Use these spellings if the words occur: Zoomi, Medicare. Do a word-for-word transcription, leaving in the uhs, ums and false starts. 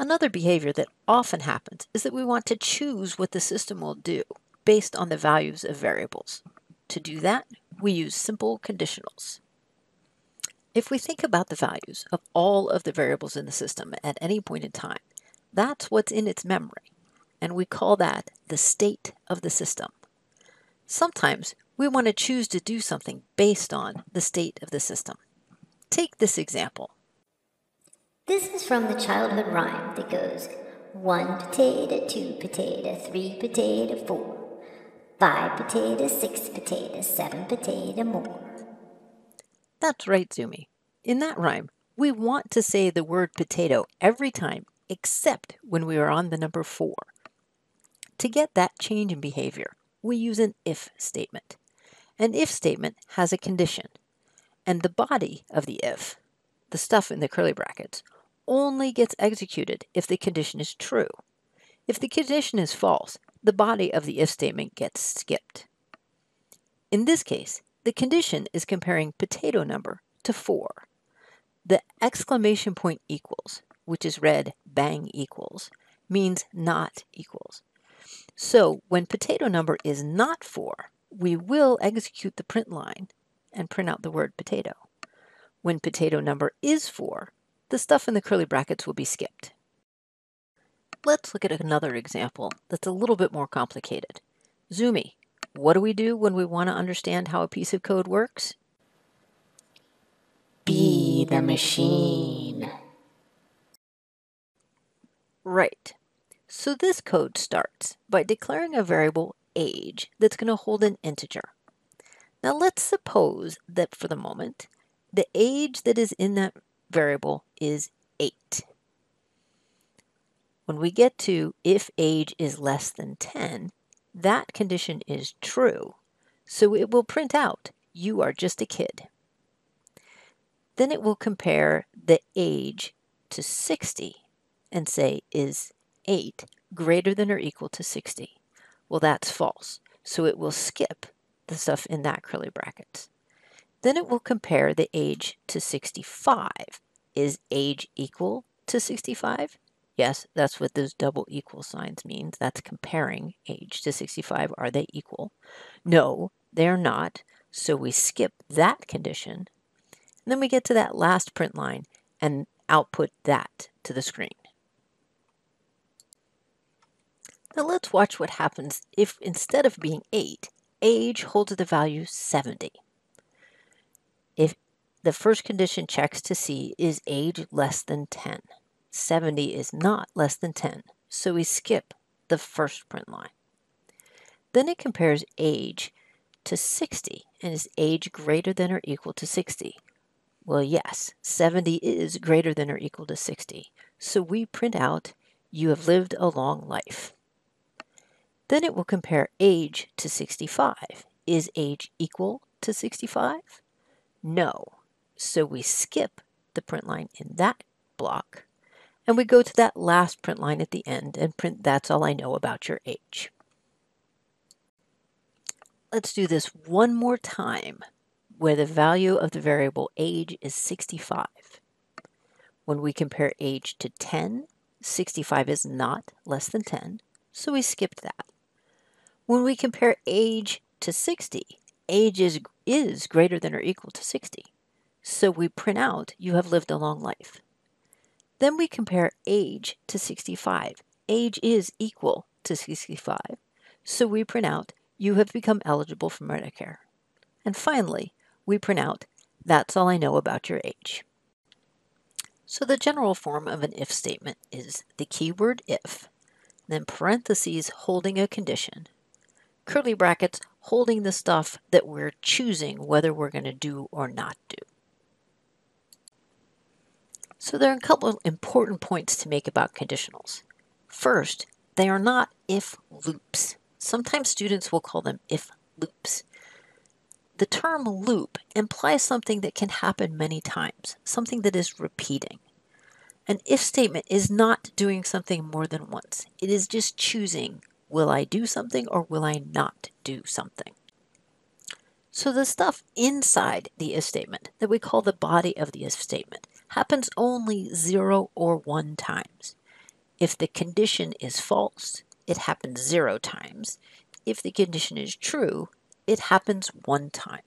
Another behavior that often happens is that we want to choose what the system will do based on the values of variables. To do that, we use simple conditionals. If we think about the values of all of the variables in the system at any point in time, that's what's in its memory, and we call that the state of the system. Sometimes we want to choose to do something based on the state of the system. Take this example. This is from the childhood rhyme that goes, one potato, two potato, three potato, four, five potato, six potato, seven potato, more. That's right, Zoomi. In that rhyme, we want to say the word potato every time except when we are on the number four. To get that change in behavior, we use an if statement. An if statement has a condition, and the body of the if, the stuff in the curly brackets, only gets executed if the condition is true. If the condition is false, the body of the if statement gets skipped. In this case, the condition is comparing potato number to four. The exclamation point equals, which is read bang equals, means not equals. So when potato number is not four, we will execute the print line and print out the word potato. When potato number is four, the stuff in the curly brackets will be skipped. Let's look at another example that's a little bit more complicated. Zoomi, what do we do when we want to understand how a piece of code works? Be the machine. Right. So this code starts by declaring a variable age that's going to hold an integer. Now let's suppose that for the moment, the age that is in that variable is eight. When we get to if age is less than ten, that condition is true, so it will print out, you are just a kid. Then it will compare the age to sixty and say, is eight greater than or equal to sixty. Well, that's false, so it will skip the stuff in that curly brackets. Then it will compare the age to sixty-five. Is age equal to sixty-five? Yes, that's what those double equal signs means. That's comparing age to sixty-five. Are they equal? No, they're not, so we skip that condition. And then we get to that last print line and output that to the screen. Now let's watch what happens if instead of being eight, age holds the value seventy. If the first condition checks to see is age less than ten. seventy is not less than ten, so we skip the first print line. Then it compares age to sixty, and is age greater than or equal to sixty? Well, yes, seventy is greater than or equal to sixty, so we print out, you have lived a long life. Then it will compare age to sixty-five. Is age equal to sixty-five? No. So we skip the print line in that block, and we go to that last print line at the end and print that's all I know about your age. Let's do this one more time where the value of the variable age is sixty-five. When we compare age to ten, sixty-five is not less than ten, so we skipped that. When we compare age to sixty, age is, is greater than or equal to sixty. So we print out, you have lived a long life. Then we compare age to sixty-five. Age is equal to sixty-five. So we print out, you have become eligible for Medicare. And finally, we print out, that's all I know about your age. So the general form of an if statement is the keyword if, then parentheses holding a condition, curly brackets holding the stuff that we're choosing whether we're going to do or not do. So there are a couple of important points to make about conditionals. First, they are not if loops. Sometimes students will call them if loops. The term loop implies something that can happen many times, something that is repeating. An if statement is not doing something more than once. It is just choosing, will I do something or will I not do something? So the stuff inside the if statement that we call the body of the if statement happens only zero or one times. If the condition is false, it happens zero times. If the condition is true, it happens one time.